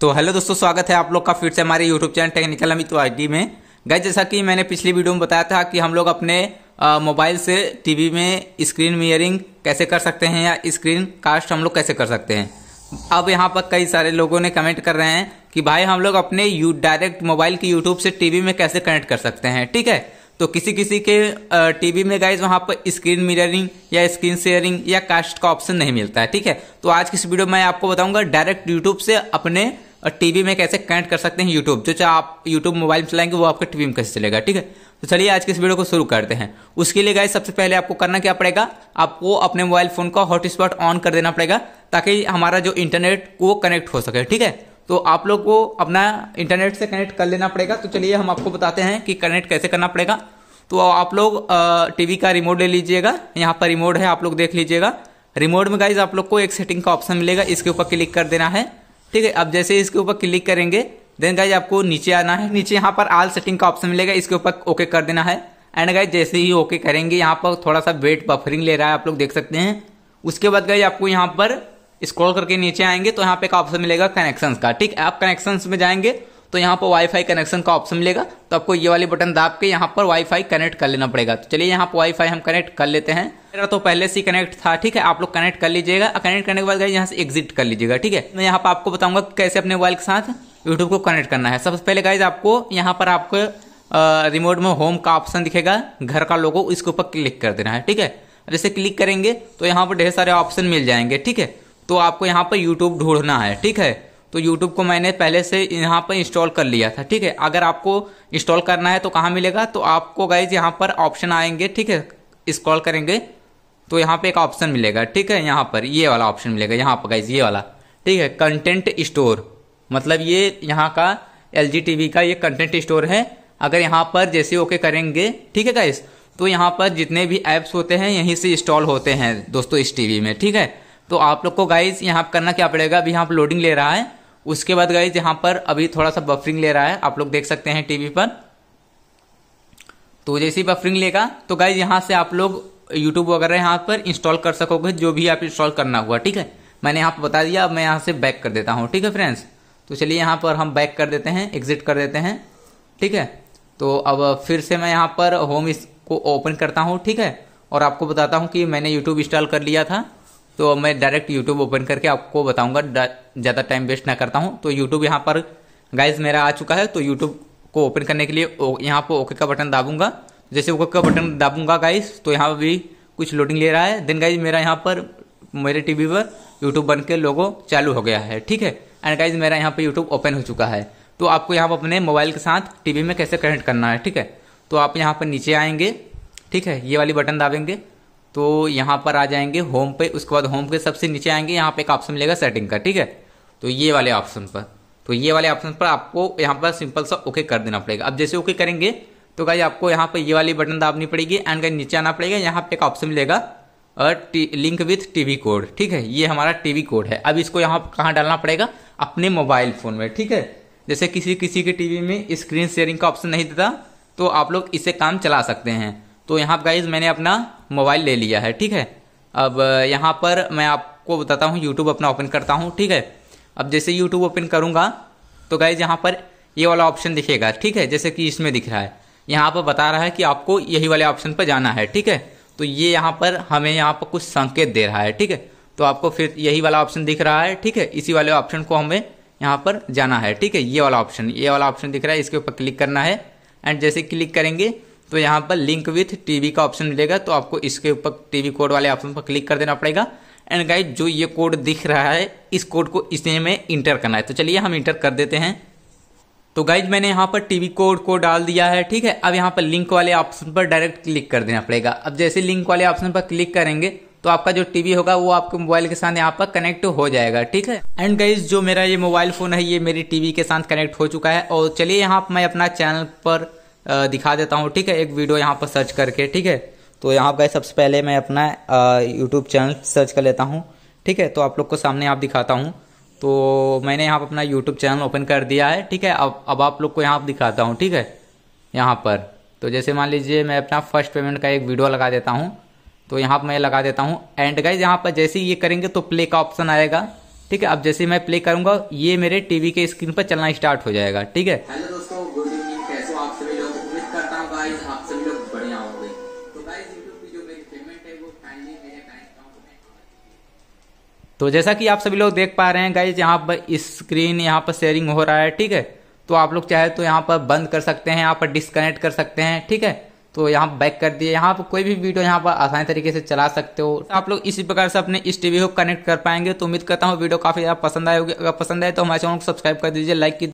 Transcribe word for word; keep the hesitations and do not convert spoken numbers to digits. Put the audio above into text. तो हेलो दोस्तों, स्वागत है आप लोग का फिर से हमारे YouTube channel technical Amit YT में। गाइस, जैसा कि मैंने पिछली वीडियो में बताया था कि हम लोग अपने मोबाइल से टीवी में स्क्रीन मिररिंग कैसे कर सकते हैं या स्क्रीन कास्ट हम लोग कैसे कर सकते हैं। अब यहाँ पर कई सारे लोगों ने कमेंट कर रहे हैं कि भाई हम लोग अपने यू डायरेक्ट मोबाइल की यूट्यूब से टीवी में कैसे कनेक्ट कर सकते हैं। ठीक है, तो किसी किसी के टीवी में गाइज वहाँ पर स्क्रीन मिररिंग या स्क्रीन शेयरिंग या कास्ट का ऑप्शन नहीं मिलता है। ठीक है, तो आज की इस वीडियो में आपको बताऊँगा डायरेक्ट यूट्यूब से अपने और टीवी में कैसे कनेक्ट कर सकते हैं यूट्यूब। जो चाहे आप यूट्यूब मोबाइल में चलाएंगे वो आपके टीवी में कैसे चलेगा। ठीक है, तो चलिए आज के इस वीडियो को शुरू करते हैं। उसके लिए गाइस सबसे पहले आपको करना क्या पड़ेगा, आपको अपने मोबाइल फ़ोन का हॉटस्पॉट ऑन कर देना पड़ेगा ताकि हमारा जो इंटरनेट वो कनेक्ट हो सके। ठीक है, तो आप लोग को अपना इंटरनेट से कनेक्ट कर लेना पड़ेगा। तो चलिए हम आपको बताते हैं कि कनेक्ट कैसे करना पड़ेगा। तो आप लोग टीवी का रिमोट ले लीजिएगा, यहाँ पर रिमोट है, आप लोग देख लीजिएगा। रिमोट में गाइज आप लोग को एक सेटिंग का ऑप्शन मिलेगा, इसके ऊपर क्लिक कर देना है। ठीक है, अब जैसे इसके ऊपर क्लिक करेंगे देन गाइज आपको नीचे आना है। नीचे यहाँ पर आल सेटिंग का ऑप्शन मिलेगा, इसके ऊपर ओके कर देना है। एंड गाइज जैसे ही ओके करेंगे यहाँ पर थोड़ा सा वेट बफरिंग ले रहा है, आप लोग देख सकते हैं। उसके बाद गाइज आपको यहाँ पर स्क्रॉल करके नीचे आएंगे तो यहाँ पे एक ऑप्शन मिलेगा कनेक्शंस का। ठीक है, आप कनेक्शंस में जाएंगे तो यहाँ पर वाईफाई कनेक्शन का ऑप्शन मिलेगा, तो आपको ये वाले बटन दाब के यहाँ पर वाईफाई कनेक्ट कर लेना पड़ेगा। तो चलिए यहाँ पर वाईफाई हम कनेक्ट कर लेते हैं। मेरा तो पहले से कनेक्ट था। ठीक है, आप लोग कनेक्ट कर लीजिएगा। कनेक्ट करने के बाद यहाँ से एग्जिट कर लीजिएगा। ठीक है, मैं यहाँ पर आपको बताऊंगा कैसे अपने मोबाइल के साथ यूट्यूब को कनेक्ट करना है। सबसे पहले गाइज आपको यहाँ पर आपको रिमोट में होम का ऑप्शन दिखेगा, घर का लोगो, इसके ऊपर क्लिक कर देना है। ठीक है, जैसे क्लिक करेंगे तो यहाँ पर ढेर सारे ऑप्शन मिल जाएंगे। ठीक है, तो आपको यहाँ पर यूट्यूब ढूंढना है। ठीक है, तो YouTube को मैंने पहले से यहाँ पर इंस्टॉल कर लिया था। ठीक है, अगर आपको इंस्टॉल करना है तो कहाँ मिलेगा, तो आपको गाइज यहाँ पर ऑप्शन आएंगे। ठीक है, स्क्रॉल करेंगे तो यहाँ पे एक ऑप्शन मिलेगा। ठीक है, यहाँ पर ये वाला ऑप्शन मिलेगा, यहाँ पर गाइज ये वाला। ठीक है, कंटेंट स्टोर, मतलब ये यहाँ का L G टीवी का ये कंटेंट स्टोर है। अगर यहाँ पर जैसे ओके करेंगे, ठीक है गाइज, तो यहाँ पर जितने भी ऐप्स होते हैं यहीं से इंस्टॉल होते हैं दोस्तों इस टीवी में। ठीक है, तो आप लोग को गाइज यहाँ पर करना क्या पड़ेगा, अभी यहाँ पर लोडिंग ले रहा है। उसके बाद गाइज यहाँ पर अभी थोड़ा सा बफरिंग ले रहा है, आप लोग देख सकते हैं टीवी पर। तो जैसे ही बफरिंग लेगा तो गाइज यहाँ से आप लोग यूट्यूब वगैरह यहाँ पर इंस्टॉल कर सकोगे, जो भी आप इंस्टॉल करना हुआ। ठीक है, मैंने यहाँ पर बता दिया, अब मैं यहाँ से बैक कर देता हूँ। ठीक है फ्रेंड्स, तो चलिए यहाँ पर हम बैक कर देते हैं, एग्जिट कर देते हैं। ठीक है, तो अब फिर से मैं यहाँ पर होम इसको ओपन करता हूँ। ठीक है, और आपको बताता हूँ कि मैंने यूट्यूब इंस्टॉल कर लिया था, तो मैं डायरेक्ट यूट्यूब ओपन करके आपको बताऊंगा, ज़्यादा टाइम वेस्ट ना करता हूं। तो यूट्यूब यहाँ पर गाइज मेरा आ चुका है, तो यूट्यूब को ओपन करने के लिए यहाँ पर ओके का बटन दाबूंगा। जैसे ओके का बटन दाबूंगा गाइज तो यहाँ पर भी कुछ लोडिंग ले रहा है। देन गाइज मेरा यहाँ पर मेरे टीवी पर यूट्यूब बन के लोगो चालू हो गया है। ठीक है, एंड गाइज मेरा यहाँ पर यूट्यूब ओपन हो चुका है। तो आपको यहाँ पर अपने मोबाइल के साथ टीवी में कैसे कनेक्ट करना है। ठीक है, तो आप यहाँ पर नीचे आएंगे। ठीक है, ये वाली बटन दाबेंगे तो यहाँ पर आ जाएंगे होम पे। उसके बाद होम के सबसे नीचे आएंगे, यहाँ पे एक ऑप्शन मिलेगा सेटिंग का। ठीक है, तो ये वाले ऑप्शन पर तो ये वाले ऑप्शन पर आपको यहाँ पर सिंपल सा ओके कर देना पड़ेगा। अब जैसे ओके करेंगे तो गाइज आपको यहाँ पे ये वाली बटन दाबनी पड़ेगी एंड गाइज नीचे आना पड़ेगा। यहाँ पे एक ऑप्शन मिलेगा और लिंक विथ टीवी कोड। ठीक है, ये हमारा टीवी कोड है। अब इसको यहाँ कहाँ डालना पड़ेगा, अपने मोबाइल फ़ोन में। ठीक है, जैसे किसी किसी के टीवी में स्क्रीन शेयरिंग का ऑप्शन नहीं देता तो आप लोग इससे काम चला सकते हैं। तो यहाँ पर गाइज मैंने अपना मोबाइल ले लिया है। ठीक है, अब यहाँ पर मैं आपको बताता हूँ, यूट्यूब अपना ओपन करता हूँ। ठीक है, अब जैसे यूट्यूब ओपन करूँगा तो गाइज यहाँ पर ये वाला ऑप्शन दिखेगा। ठीक है, जैसे कि इसमें दिख रहा है, यहाँ पर बता रहा है कि आपको यही वाले ऑप्शन पर जाना है। ठीक है, तो ये यहाँ पर हमें यहाँ पर कुछ संकेत दे रहा है। ठीक है, तो आपको फिर यही वाला ऑप्शन दिख रहा है। ठीक है, इसी वाले ऑप्शन को हमें यहाँ पर जाना है। ठीक है, ये वाला ऑप्शन ये वाला ऑप्शन दिख रहा है, इसके ऊपर क्लिक करना है। एंड जैसे क्लिक करेंगे तो यहाँ पर लिंक विथ टीवी का ऑप्शन मिलेगा, तो आपको इसके ऊपर टीवी कोड वाले ऑप्शन पर क्लिक कर देना पड़ेगा। एंड गाइज जो ये कोड दिख रहा है, इस कोड को इसी में इंटर करना है। तो चलिए हम इंटर कर देते हैं। तो गाइज मैंने यहाँ पर टीवी कोड को डाल दिया है। ठीक है, अब यहाँ पर लिंक वाले ऑप्शन पर डायरेक्ट क्लिक कर देना पड़ेगा। अब जैसे लिंक वाले ऑप्शन पर क्लिक करेंगे तो आपका जो टीवी होगा वो आपके मोबाइल के साथ यहाँ पर कनेक्ट हो जाएगा। ठीक है, एंड गाइज जो मेरा ये मोबाइल फ़ोन है ये मेरी टीवी के साथ कनेक्ट हो चुका है। और चलिए यहाँ मैं अपना चैनल पर दिखा देता हूँ। ठीक है, एक वीडियो यहाँ पर सर्च करके। ठीक है, तो यहाँ पर सबसे पहले मैं अपना यूट्यूब चैनल सर्च कर लेता हूँ। ठीक है, तो आप लोग को सामने आप दिखाता हूँ। तो मैंने यहाँ पर अपना यूट्यूब चैनल ओपन कर दिया है। ठीक है, अब अब आप लोग को यहाँ पर दिखाता हूँ। ठीक है, यहाँ पर तो जैसे मान लीजिए मैं अपना फर्स्ट पेमेंट का एक वीडियो लगा देता हूँ। तो यहाँ पर मैं लगा देता हूँ। एंड गाइज यहाँ पर जैसे ही ये करेंगे तो प्ले का ऑप्शन आएगा। ठीक है। अब जैसे मैं प्ले करूंगा ये मेरे टीवी के स्क्रीन पर चलना स्टार्ट हो जाएगा। ठीक है हेलो दोस्तों, गुड इवनिंग, कैसे हो आप सभी लोग? उम्मीद करता हूं गाइस आप सभी लोग बढ़िया होंगे। तो गाइस YouTube की जो मेरी पेमेंट है वो काइंडली मेरे बैंक अकाउंट में। तो जैसा कि आप सभी लोग देख पा रहे हैं गाइस, यहाँ पर स्क्रीन यहाँ पर शेयरिंग हो रहा है। ठीक है, तो आप लोग चाहे तो यहाँ पर बंद कर सकते हैं, यहाँ पर डिस्कनेक्ट कर सकते हैं। ठीक है, तो यहाँ बैक कर दिए, यहाँ पर कोई भी वीडियो यहाँ पर आसानी तरीके से चला सकते हो। तो आप लोग इसी प्रकार से अपने इस टीवी को कनेक्ट कर पाएंगे। तो उम्मीद करता हूँ वीडियो काफी ज़्यादा पसंद आए होगी। अगर पसंद आए तो हमारे चैनल को सब्सक्राइब कर दीजिए, लाइक कीजिए।